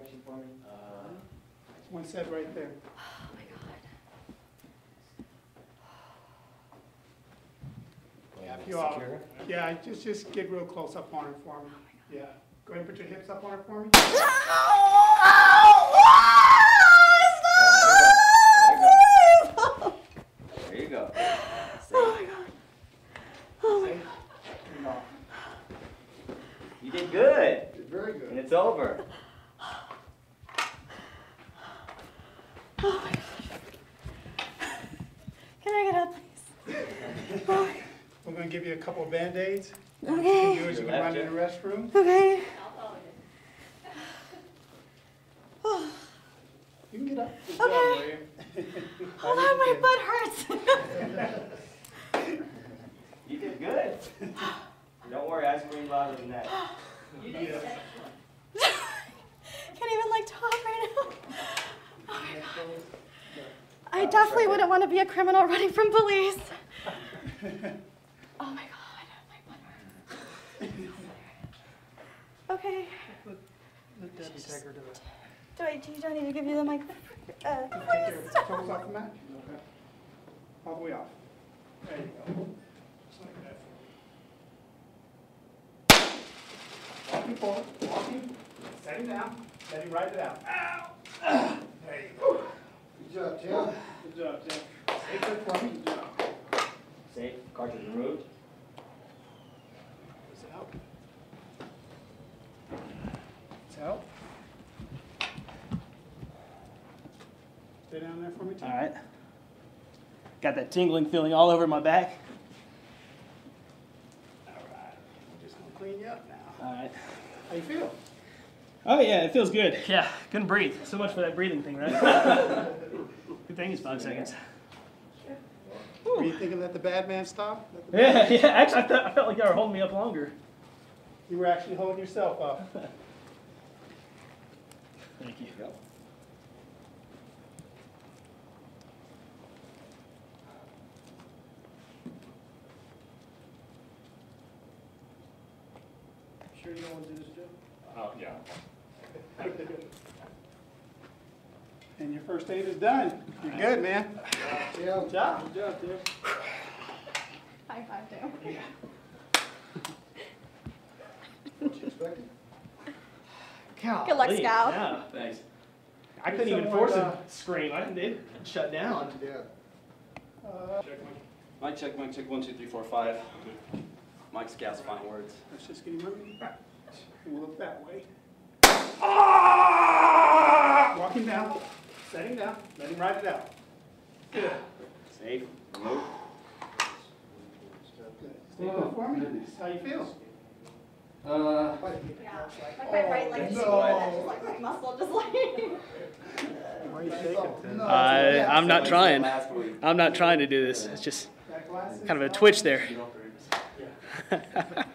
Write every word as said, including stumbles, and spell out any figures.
section for me? Uh, it's one set right there. Oh my God. Yeah, if you all, yeah, just just get real close up on her for me. Oh my God. Yeah. Go ahead and put your hips up on her for me. There you go. Oh my God. Oh my God. You did good. You did very good. And it's over. Oh my gosh. Can I get up, please? Oh. We're going to give you a couple of band-aids. Okay. What you can do is you can run in the restroom. Okay. Oh. You can get up. Okay. Hold on, my butt hurts. You did good. Don't worry, I screamed louder than that. You did good. Can't even like talk right now. Oh my God. I definitely wouldn't want to be a criminal running from police. Oh my God, my butt hurts. Okay. Let Debbie take her to the. Do I, do I need to give you the mic? Uh, please. Toes off the mat. Okay. All the way off. There you go. Just like that. Walking forward, walking, setting down, setting right down. Ow! Uh, there you go. Good job, Tim. Good job, Tim. Safe and funny. Good job. Safe. Cartridge removed. It's out. It's out. Stay down there for me, Tim. All right. Got that tingling feeling all over my back. All right. I'm just going to clean you up now. All right. How you feel? Oh, yeah. It feels good. Yeah. Couldn't breathe. So much for that breathing thing, right? Good thing it's five seconds. Yeah. Were you thinking let the bad man stop? The bad yeah. Man yeah. Stop? Actually, I felt, I felt like y'all were holding me up longer. You were actually holding yourself up. Thank you. Yep. Sure you don't want to do this, Jim? Oh, yeah. And your first aid is done. You're good, man. Yeah. Good job. Good job, Jim. High five, Tim. Yeah. What you expected? God, good luck, Skow. Yeah, thanks. I couldn't even force a scream. I didn't shut down. Yeah. Uh, check mic. My check mic, check one, two, three, four, five. Good. Mike Skow's fine words. Let's just get him under. We'll look that way. Ah! Walking down, setting down, letting him ride it out. Good. Safe. Move. Good. Stay oh, for me. Goodness. How you feel? Uh. Yeah. Like my right leg. No. Like my muscle just like. Why are you shaking? I I'm not trying. I'm not trying to do this. It's just kind of a twitch there. Ha, ha, ha.